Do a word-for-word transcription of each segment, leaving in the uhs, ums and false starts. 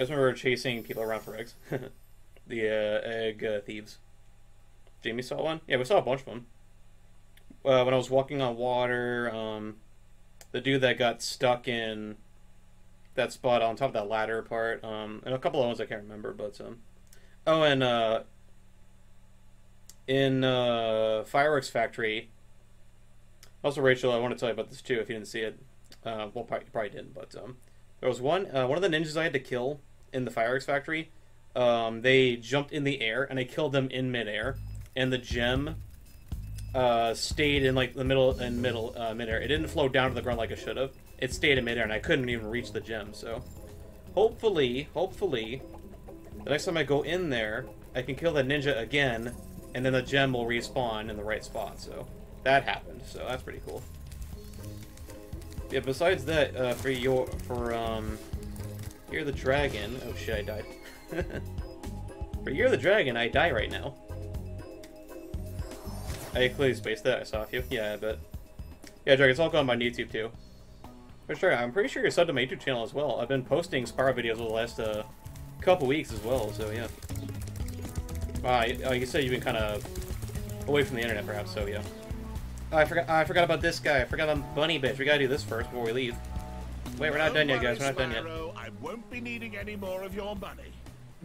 just remember chasing people around for eggs. The uh, egg uh, thieves. Jamie saw one? Yeah, we saw a bunch of them. Uh, when I was walking on water, um, the dude that got stuck in that spot on top of that ladder part, um, and a couple of ones I can't remember, but um, oh, and uh, in uh, Fire X Factory. Also, Rachel, I want to tell you about this too. If you didn't see it, uh, well, probably, you probably didn't, but um, there was one uh, one of the ninjas I had to kill in the Fire X Factory. Um, they jumped in the air, and I killed them in midair, and the gem uh, stayed in like the middle and middle uh, midair. It didn't flow down to the ground like it should have. It stayed in midair, and I couldn't even reach the gem. So, hopefully, hopefully, the next time I go in there, I can kill the ninja again, and then the gem will respawn in the right spot. So that happened. So that's pretty cool. Yeah. Besides that, uh, for your for um, Year of the Dragon. Oh shit! I died. For Year of the Dragon, I die right now. I clearly spaced that. I saw a few. Yeah, I bet. Yeah, Dragon, it's all gone on my YouTube too. For sure. I'm pretty sure you're subbed to my YouTube channel as well. I've been posting Spyro videos over the last uh, couple weeks as well. So yeah. Wow. Uh, you said you've been kind of away from the internet, perhaps. So yeah. Oh, I forgot. I forgot about this guy. I forgot about Bunny Bitch. We gotta do this first before we leave. Wait, we're not done yet, guys. We're not done yet. I won't be needing any more of your money.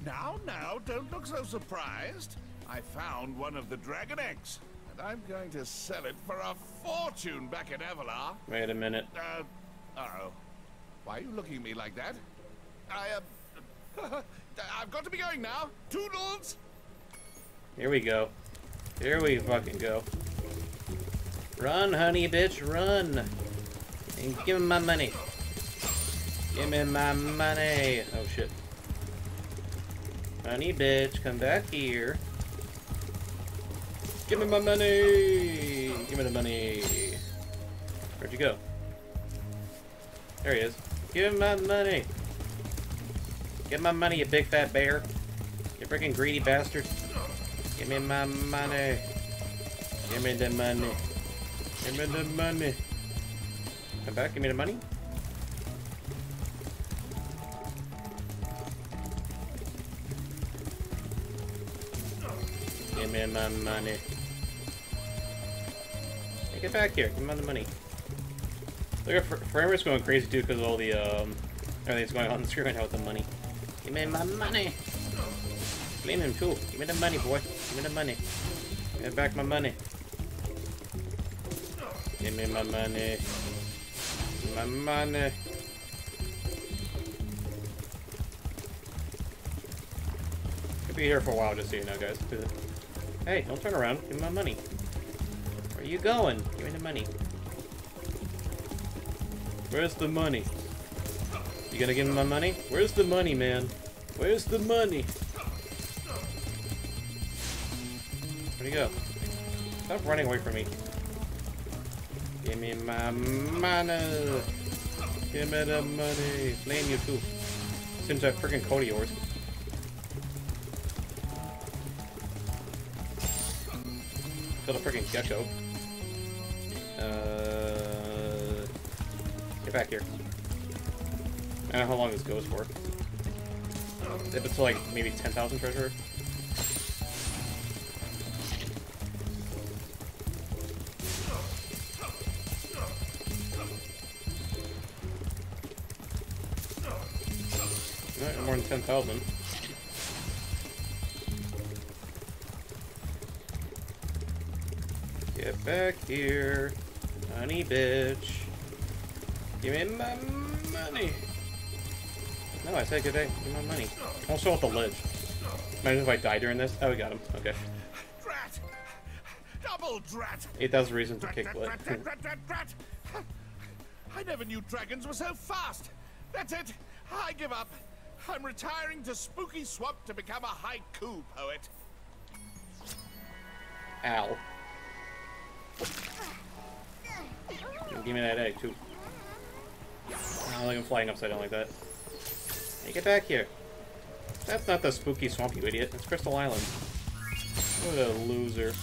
Now, now, don't look so surprised. I found one of the dragon eggs, and I'm going to sell it for a fortune back at Avalar. Wait a minute. Uh, uh-oh. Why are you looking at me like that? I, uh, I've got to be going now. Toodles! Here we go. Here we fucking go. Run, honey bitch, run. And give me my money. Give me my money. Oh, shit. Honey bitch, come back here. Give me my money! Give me the money. Where'd you go? There he is. Give me my money. Give my money, you big fat bear. You freaking greedy bastard. Give me my money. Give me the money. Give me the money. Come back, give me the money. Give me my money. Hey, get back here. Give me the money. Look at frame rate's going crazy too because of all the um, everything that's going on the screen right now with the money. Give me my money. Blame him too. Give me the money, boy. Give me the money. Get back my money. Give me my money. My money. Could be here for a while, just so you know, guys. Hey, don't turn around. Give me my money. Where are you going? Give me the money. Where's the money? You gonna give me my money? Where's the money, man? Where's the money? Where'd he go? Stop running away from me. Give me my money. Give me the money. Blame you too. Seems like freaking code of yours. Still a freaking gecko. Uh, get back here. I don't know how long this goes for. If it's like maybe ten thousand treasure. Alright, more than ten thousand. Get back here, honey bitch. Give me my money. No, I said good day. Give me my money. Also with the ledge. Imagine if I die during this. Oh, we got him. Okay. Drat! Double drat! eight thousand reasons to kick butt. I never knew dragons were so fast. That's it. I give up. I'm retiring to Spooky Swamp to become a haiku poet. Ow. Give me that egg, too. I don't like him flying upside down like that. Hey, get back here. That's not the Spooky Swamp, you idiot. It's Crystal Island. What a loser.